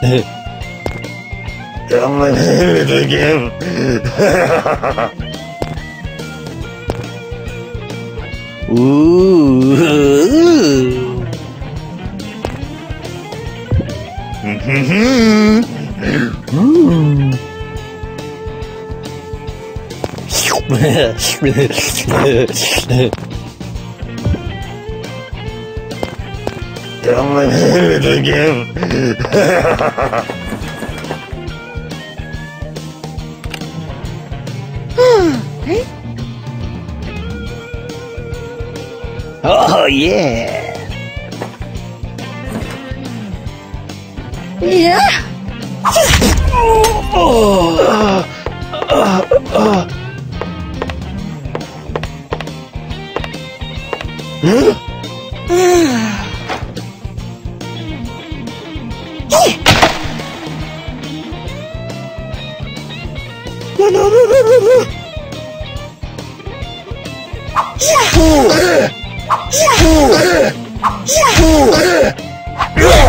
I'm gonna hit it again. Ooh. I'm gonna hit it again. Oh yeah! Yeah! Oh! No! Yeah! Yeah! Yeah! Yeah!